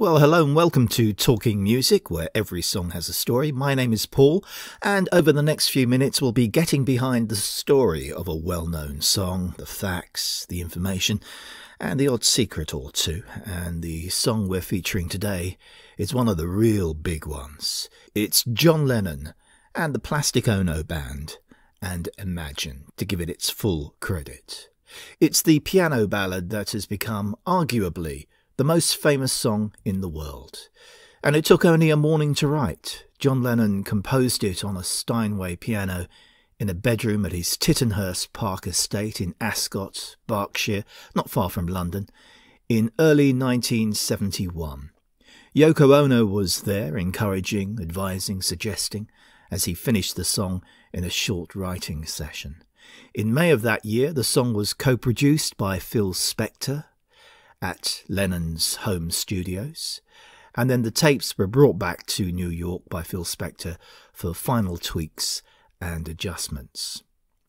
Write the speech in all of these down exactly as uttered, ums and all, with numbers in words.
Well, hello and welcome to Talking Music, where every song has a story. My name is Paul, and over the next few minutes we'll be getting behind the story of a well-known song, the facts, the information, and the odd secret or two. And the song we're featuring today is one of the real big ones. It's John Lennon and the Plastic Ono Band and Imagine, to give it its full credit. It's the piano ballad that has become, arguably, the most famous song in the world. And it took only a morning to write. John Lennon composed it on a Steinway piano in a bedroom at his Tittenhurst Park estate in Ascot, Berkshire, not far from London, in early nineteen seventy-one. Yoko Ono was there, encouraging, advising, suggesting, as he finished the song in a short writing session. In May of that year, the song was co-produced by Phil Spector at Lennon's home studios, and then the tapes were brought back to New York by Phil Spector for final tweaks and adjustments.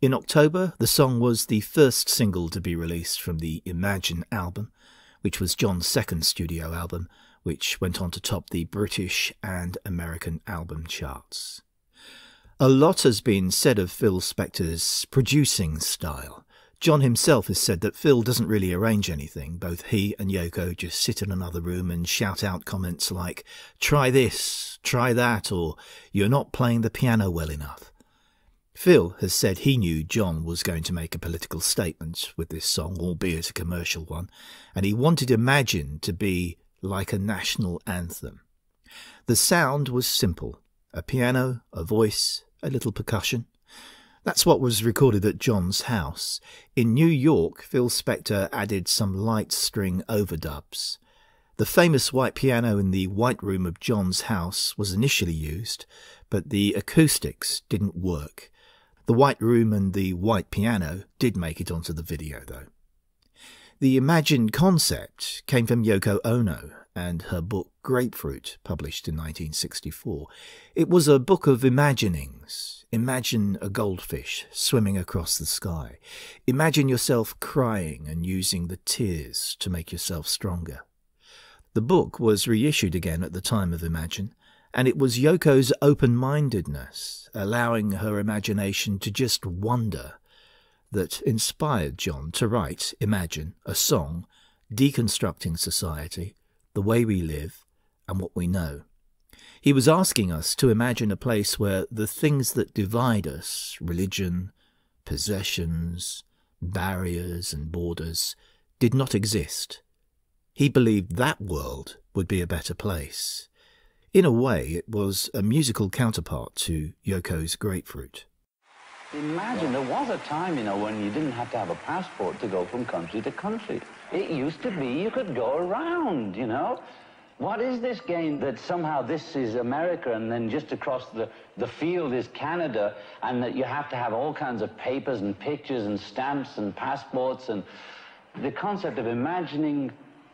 In October, the song was the first single to be released from the Imagine album, which was John's second studio album, which went on to top the British and American album charts. A lot has been said of Phil Spector's producing style. John himself has said that Phil doesn't really arrange anything. Both he and Yoko just sit in another room and shout out comments like, "Try this, try that," or "You're not playing the piano well enough." Phil has said he knew John was going to make a political statement with this song, albeit a commercial one, and he wanted Imagine to be like a national anthem. The sound was simple. A piano, a voice, a little percussion. That's what was recorded at John's house. In New York, Phil Spector added some light string overdubs. The famous white piano in the White Room of John's house was initially used, but the acoustics didn't work. The White Room and the white piano did make it onto the video, though. The Imagine concept came from Yoko Ono and her book Grapefruit, published in nineteen sixty-four. It was a book of imaginings. Imagine a goldfish swimming across the sky. Imagine yourself crying and using the tears to make yourself stronger. The book was reissued again at the time of Imagine, and it was Yoko's open-mindedness, allowing her imagination to just wander, that inspired John to write Imagine, a song deconstructing society, the way we live, and what we know. He was asking us to imagine a place where the things that divide us, religion, possessions, barriers and borders, did not exist. He believed that world would be a better place. In a way, it was a musical counterpart to Yoko's Grapefruit. Imagine, there was a time, you know, when you didn't have to have a passport to go from country to country. It used to be you could go around, you know. What is this game that somehow this is America and then just across the, the field is Canada, and that you have to have all kinds of papers and pictures and stamps and passports, and the concept of imagining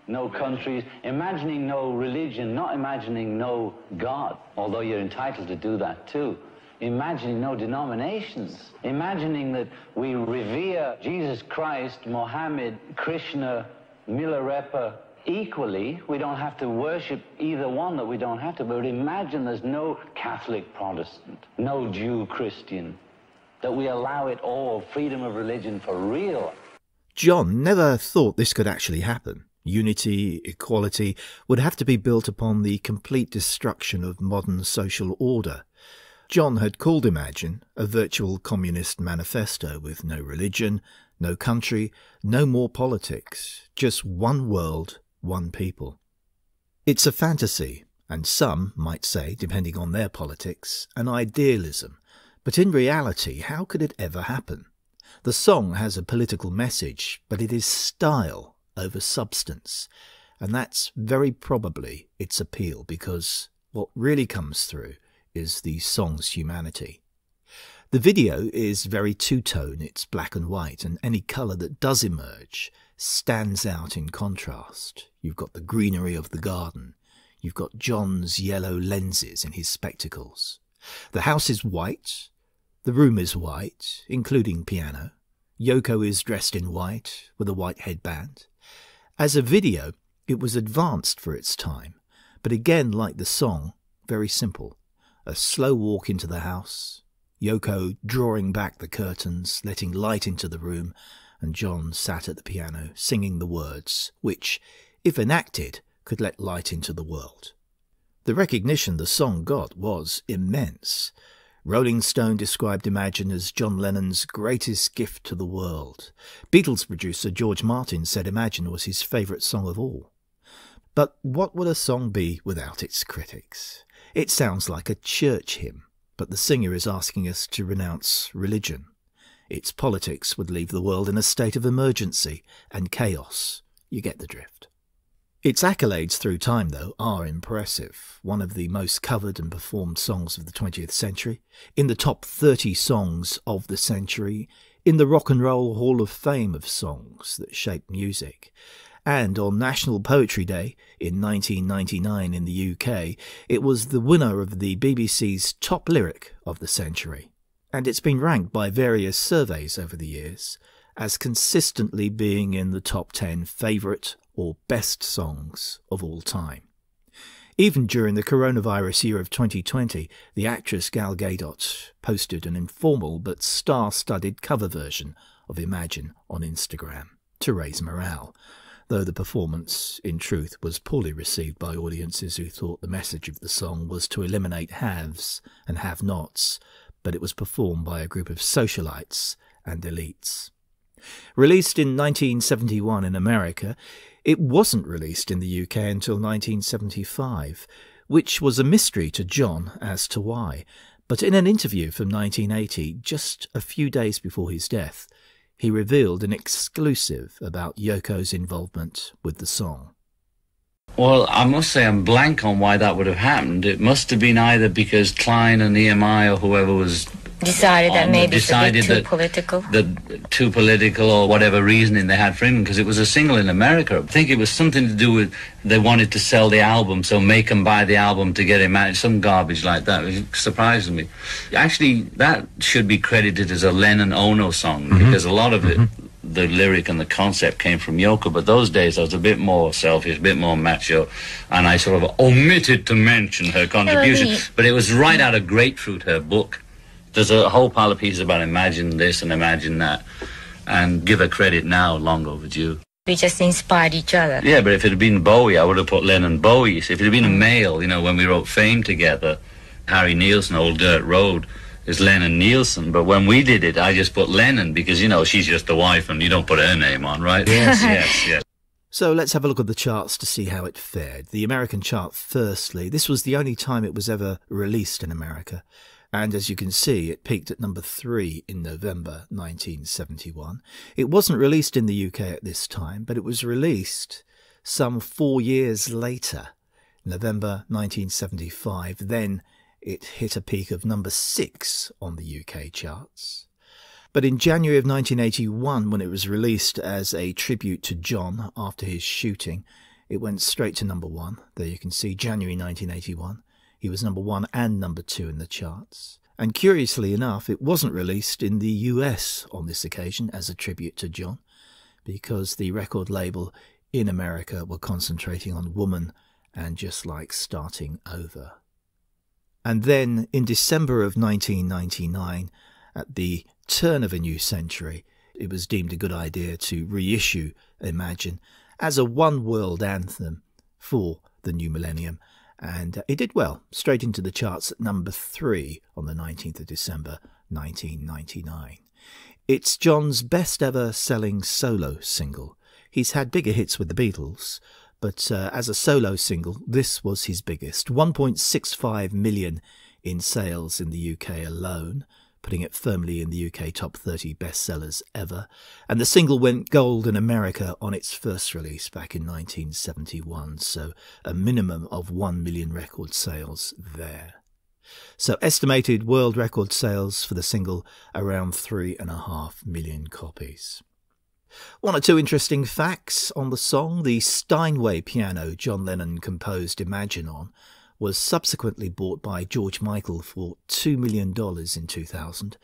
no countries, imagining no religion, not imagining no God, although you're entitled to do that too. Imagining no denominations, imagining that we revere Jesus Christ, Mohammed, Krishna, Milarepa equally. We don't have to worship either one, that we don't have to, but imagine there's no Catholic Protestant, no Jew Christian, that we allow it all, freedom of religion for real. John never thought this could actually happen. Unity, equality would have to be built upon the complete destruction of modern social order. John had called Imagine a virtual communist manifesto with no religion, no country, no more politics, just one world, one people. It's a fantasy, and some might say, depending on their politics, an idealism. But in reality, how could it ever happen? The song has a political message, but it is style over substance. And that's very probably its appeal, because what really comes through is the song's humanity. The video is very two-tone. It's black and white, and any colour that does emerge stands out in contrast. You've got the greenery of the garden. You've got John's yellow lenses in his spectacles. The house is white. The room is white, including piano. Yoko is dressed in white with a white headband. As a video, It was advanced for its time, but again, like the song, very simple. A slow walk into the house, Yoko drawing back the curtains, letting light into the room, and John sat at the piano, singing the words, which, if enacted, could let light into the world. The recognition the song got was immense. Rolling Stone described Imagine as John Lennon's greatest gift to the world. Beatles producer George Martin said Imagine was his favourite song of all. But what would a song be without its critics? It sounds like a church hymn, but the singer is asking us to renounce religion. Its politics would leave the world in a state of emergency and chaos. You get the drift. Its accolades through time, though, are impressive. One of the most covered and performed songs of the twentieth century, in the top thirty songs of the century, in the Rock and Roll Hall of Fame of songs that shape music, and on National Poetry Day in nineteen ninety-nine in the U K, it was the winner of the B B C's Top Lyric of the Century. And it's been ranked by various surveys over the years as consistently being in the top ten favourite or best songs of all time. Even during the coronavirus year of twenty twenty, the actress Gal Gadot posted an informal but star-studded cover version of Imagine on Instagram to raise morale, though the performance, in truth, was poorly received by audiences who thought the message of the song was to eliminate haves and have-nots, but it was performed by a group of socialites and elites. Released in nineteen seventy-one in America, it wasn't released in the U K until nineteen seventy-five, which was a mystery to John as to why, but in an interview from nineteen eighty, just a few days before his death, he revealed an exclusive about Yoko's involvement with the song. Well, I must say I'm blank on why that would have happened. It must have been either because Klein and E M I or whoever was decided that maybe decided it's a bit too political, that too political, or whatever reasoning they had for him, because it was a single in America. I think it was something to do with they wanted to sell the album, so make them buy the album to get him out. Some garbage like that. It surprised me. Actually, that should be credited as a Lennon Ono song, mm-hmm. because a lot of mm-hmm. it. The lyric and the concept came from Yoko, but those days I was a bit more selfish, a bit more macho, and I sort of omitted to mention her contribution. Hey. But it was right out of Grapefruit, her book. There's a whole pile of pieces about Imagine this and Imagine that, and give her credit now, long overdue. We just inspired each other. Yeah, but if it had been Bowie, I would have put Lennon Bowie. So if it had been a male, you know, when we wrote Fame together, Harry Nielsen, Old Dirt Road, is Lennon Nielsen, but when we did it, I just put Lennon because, you know, she's just the wife and you don't put her name on, right? Yes, yes, yes. So let's have a look at the charts to see how it fared. The American chart firstly. This was the only time it was ever released in America. And as you can see, it peaked at number three in November nineteen seventy-one. It wasn't released in the U K at this time, but it was released some four years later, November nineteen seventy-five, then it hit a peak of number six on the U K charts. But in January of nineteen eighty-one, when it was released as a tribute to John after his shooting, it went straight to number one. There you can see January nineteen eighty-one. He was number one and number two in the charts. And curiously enough, it wasn't released in the U S on this occasion as a tribute to John, because the record label in America were concentrating on Woman and Just Like Starting Over. And then, in December of nineteen ninety-nine, at the turn of a new century, it was deemed a good idea to reissue Imagine as a one-world anthem for the new millennium. And it did well, straight into the charts at number three on the nineteenth of December, nineteen ninety-nine. It's John's best-ever selling solo single. He's had bigger hits with the Beatles, but uh, as a solo single, this was his biggest. one point six five million in sales in the U K alone, putting it firmly in the U K top thirty bestsellers ever. And the single went gold in America on its first release back in nineteen seventy-one, so a minimum of one million record sales there. So estimated world record sales for the single, around three point five million copies. One or two interesting facts on the song. The Steinway piano John Lennon composed Imagine on was subsequently bought by George Michael for two million dollars in two thousand,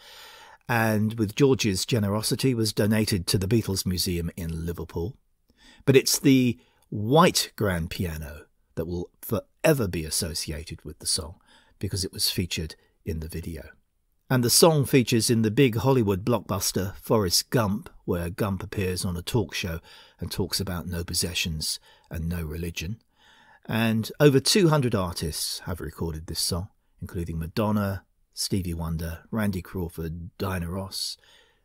and with George's generosity was donated to the Beatles Museum in Liverpool. But it's the white grand piano that will forever be associated with the song because it was featured in the video. And the song features in the big Hollywood blockbuster Forrest Gump, where Gump appears on a talk show and talks about no possessions and no religion. And over two hundred artists have recorded this song, including Madonna, Stevie Wonder, Randy Crawford, Dinah Ross,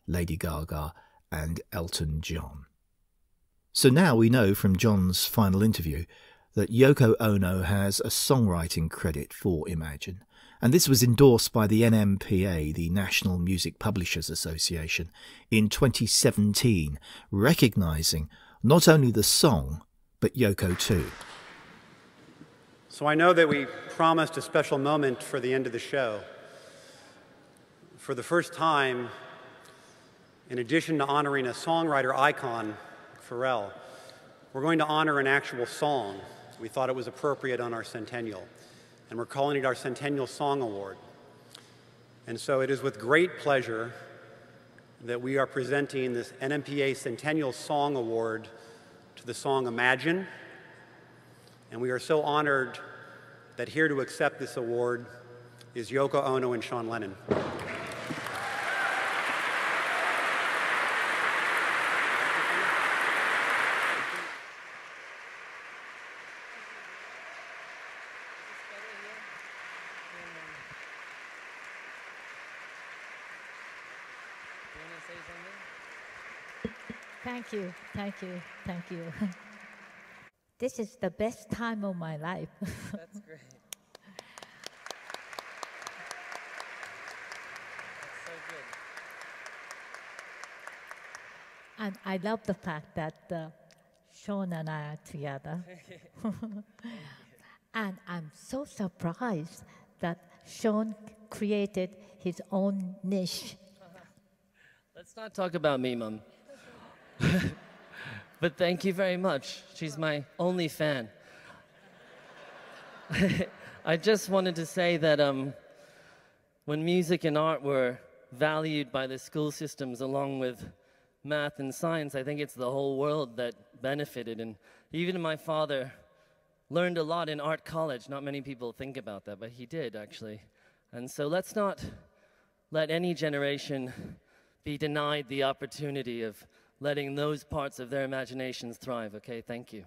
Lady Gaga and Elton John. So now we know from John's final interview that Yoko Ono has a songwriting credit for Imagine, and this was endorsed by the N M P A, the National Music Publishers Association, in twenty seventeen, recognising not only the song, but Yoko too. So I know that we promised a special moment for the end of the show. For the first time, in addition to honouring a songwriter icon, Pharrell, we're going to honour an actual song. We thought it was appropriate on our centennial, and we're calling it our Centennial Song Award. And so it is with great pleasure that we are presenting this N M P A Centennial Song Award to the song Imagine. And we are so honored that here to accept this award is Yoko Ono and Sean Lennon. Thank you, thank you, thank you. This is the best time of my life. That's great. That's so good. And I love the fact that uh, Sean and I are together. And I'm so surprised that Sean created his own niche. Let's not talk about me, Mom. But thank you very much. She's my only fan. I just wanted to say that um, when music and art were valued by the school systems along with math and science, I think it's the whole world that benefited. And even my father learned a lot in art college. Not many people think about that, but he did actually. And so let's not let any generation be denied the opportunity of letting those parts of their imaginations thrive, okay? Thank you.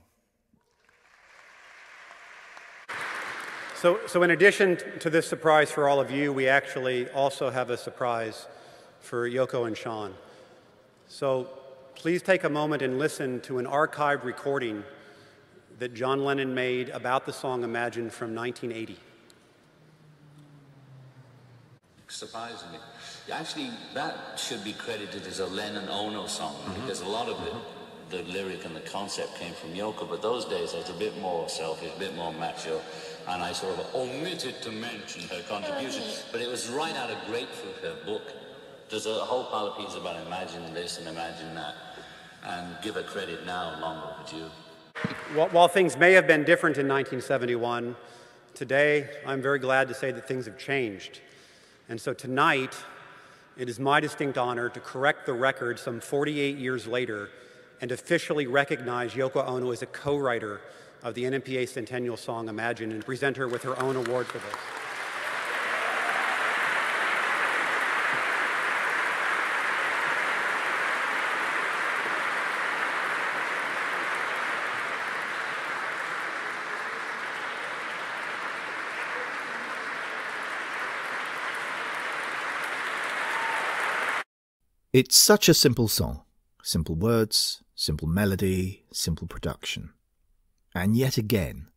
So, so in addition to this surprise for all of you, we actually also have a surprise for Yoko and Sean. So please take a moment and listen to an archived recording that John Lennon made about the song Imagine from nineteen eighty. Surprisingly. Actually, that should be credited as a Lennon-Ono song, mm-hmm. because a lot of it, the lyric and the concept came from Yoko, but those days I was a bit more selfish, a bit more macho, and I sort of omitted to mention her contribution, but it was right out of Grapefruit, her book. There's a whole pile of pieces about imagine this and imagine that, and give her credit now, long overdue. Well, while things may have been different in nineteen seventy-one, today I'm very glad to say that things have changed. And so tonight, it is my distinct honor to correct the record some forty-eight years later and officially recognize Yoko Ono as a co-writer of the N M P A Centennial Song Imagine and present her with her own award for this. It's such a simple song. Simple words, simple melody, simple production. And yet again,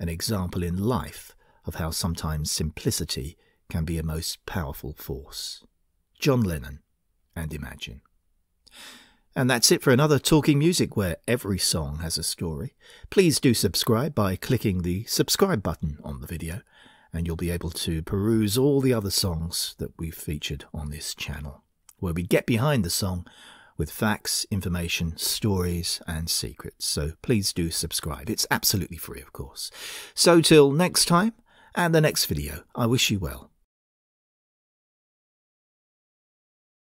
an example in life of how sometimes simplicity can be a most powerful force. John Lennon and Imagine. And that's it for another Talking Music where every song has a story. Please do subscribe by clicking the subscribe button on the video, and you'll be able to peruse all the other songs that we've featured on this channel, where we get behind the song with facts, information, stories and secrets. So please do subscribe. It's absolutely free, of course. So till next time and the next video, I wish you well.